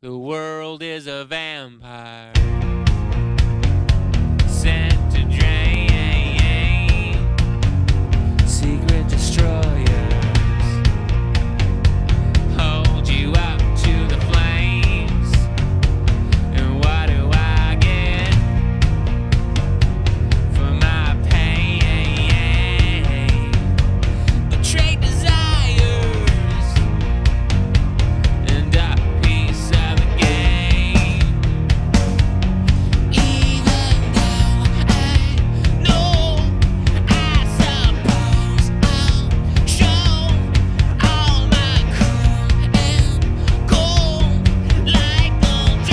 The world is a vampire sent to drain secret destroyers. Hold you up to the flames, and what do I get for my pain? Betrayed desires and a piece of the game. Even though I know, I suppose I'll show all my cruel and cold like old Joe.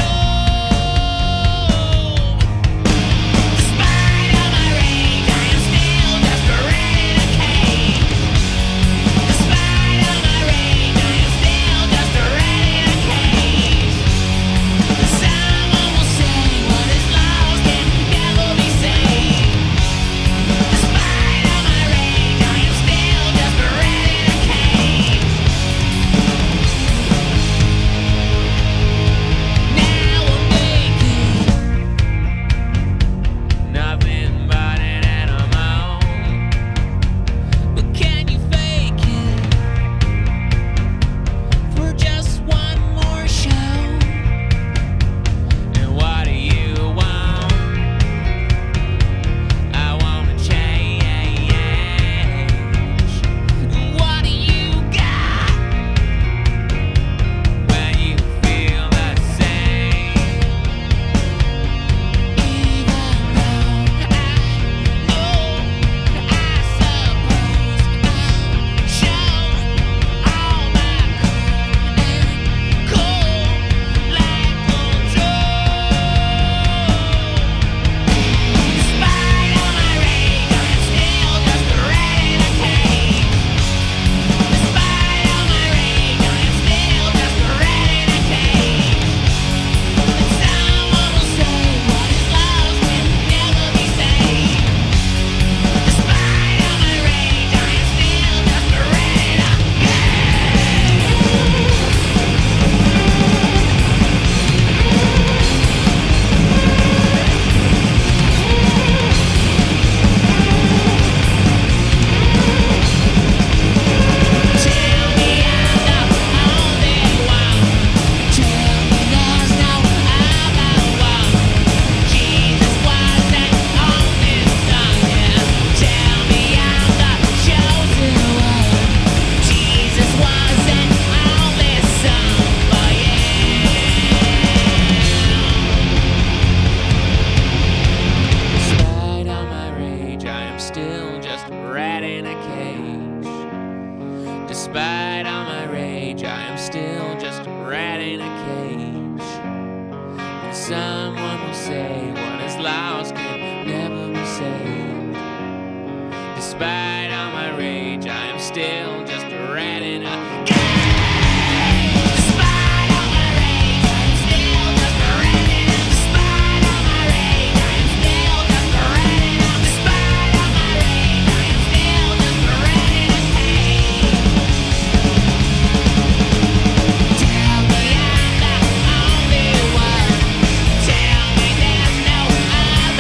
Spite of my rage, I am still desperate to cave. Despite of my rage, I am still desperate to cave. Someone will say, what is lost can never be saved. Despite of my rage, I am still desperate to cave. Now we'll make it nothing but an animal. But can you fake it for just one more show? And what do you want? I want to change. What do you got when you feel the same? Even though I know, I suppose I'll show all my cruel and cold like old Joe. Despite of my rage, I am still desperate to cave. Despite of my rage, I am still desperate to cave. Someone will say, what is lost can never be saved. Despite of my rage, I am still desperate again. Tell me I'm the only one. Tell me there's no other one. Jesus was an only son. Tell me I'm the chosen one. Jesus was an only son for you. Despite all my rage, I am still just a rat in a cage. Despite all my rage, I am still just a rat in a cage. And someone will say, what is lost can never be saved. Despite all my rage, I am still just a rat in a cage. Despite all my rage, I am still just a rat in a. Despite all my rage, I am still just a rat in a. Despite all my rage, I am still just a rat in a cage. Tell me I'm the only one. Tell me there's no other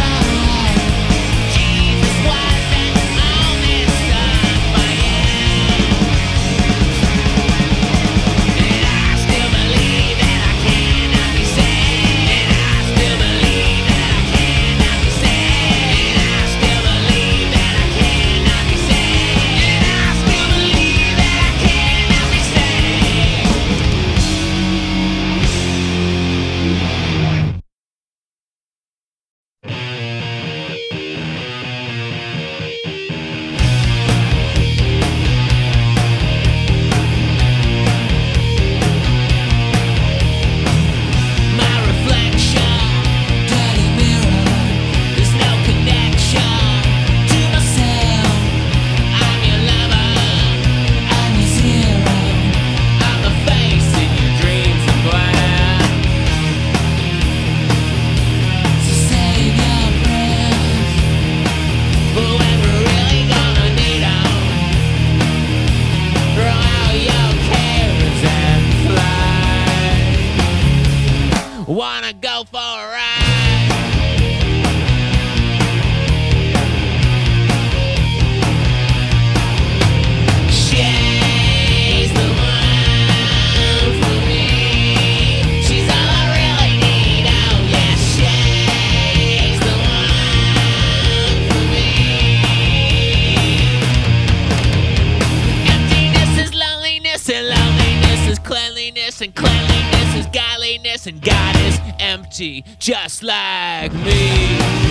Wanna go for a ride? And cleanliness is godliness, and God is empty, just like me.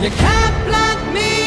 You can't block me.